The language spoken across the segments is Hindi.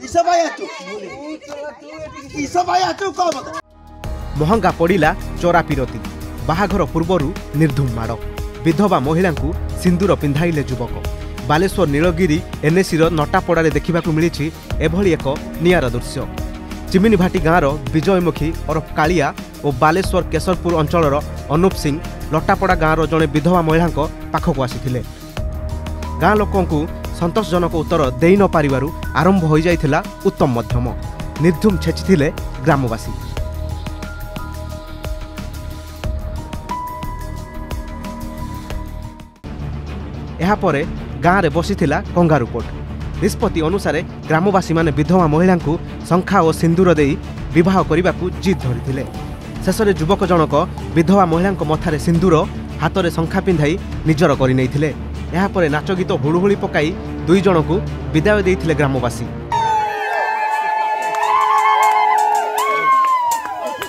महंगा पड़ा चोरा पीरती बाहाघर पूर्वर निर्धूम माड़ विधवा महिला को सिंदूर पिंधाइले युवक। बालेश्वर नीलगिरी एनएसी नटापड़े देखा मिली एभली एक नियारा दृश्य। चिमिनी भाटी गाँवर विजयमुखी ओरफ कालिया और बालेश्वर केशरपुर अंचल अनुप सिंह लटापड़ा गाँवर जड़े विधवा महिला पाखक आसी गाँ लोक सतोषजनक उत्तर दे नपारू आरंभ हो जाता उत्तम मध्यम निर्धूम छेचि ग्रामवासी। यापर गाँव में बसी कंगारू पोर्ट निष्पत्ति अनुसार ग्रामवासी माने विधवा महिला को शंखा और सिंदूर दे विवाह करने को जिद धरी शेष में युवक जनक विधवा महिला मथार सिंदूर हाथ में शंखा पिंधाई निजर कर नाच गीत हुड़ुहुड़ी पकाई दुई जन को विदाय देते ग्रामवासी।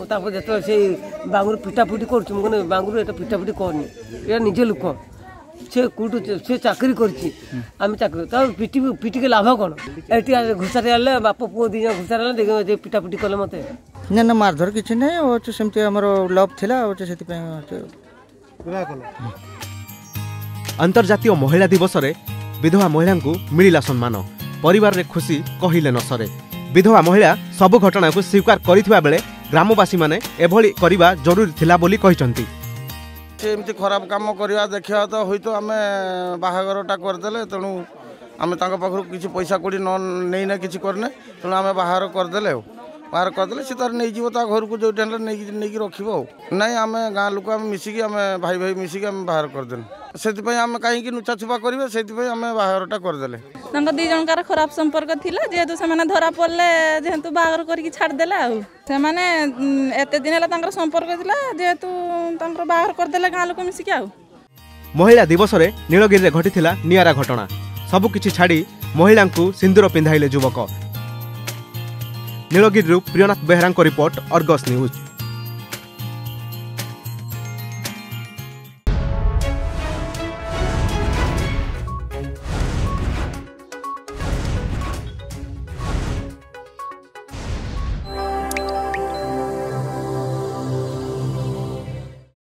से बांगुर पिटापिटी कर बांगुर पिटापिटी करनी निज लोक से कूट से चाकरी कर पिटिके लाभ कौन ये घुषारे बाप पु दीज घुषारे पिटापिटी कले मत ना ना मारधर किसी ना सेमती लव था। अंतर्जातीय महिला दिवस रे विधवा महिला को मिला सम्मान परिवार रे खुशी कहले न सरे। विधवा महिला सब घटना को स्वीकार करिथिबा बेले ग्रामवासी माने एभली करबा जरूरी थिला बोली कहिसंती। एमती खराब काम करवा देखा तो हूँ तो आम बाहागरटा करदे तेणु आम पाखु कि पैसा कौड़ी नहींना कि करने तेणु आम बाहर करदे बाहर करदे सी तार नहीं घर को जो नहीं रख नाई आम गाँव लोक आम मिसिकी आम भाई भाई मिसिकी आम बाहर करदे से आम कहीं नुचा छुपा करेंगे से आम बाहरटा करदे दी जनकार खराब संपर्क था जेहेतु से धरा पड़े जेहेतु बाहर करके छाड़देला एत दिन है संपर्क था जेहेतु बाहर करदे गाँव लोक मिसिकी। महिला दिवस रे नीलगिरी में घटी नियारा घटना सबकिछि छाड़ी महिला को सिंदूर पिंधाइले युवक। नीलगिरी रू Priyanath Behera report Argus news.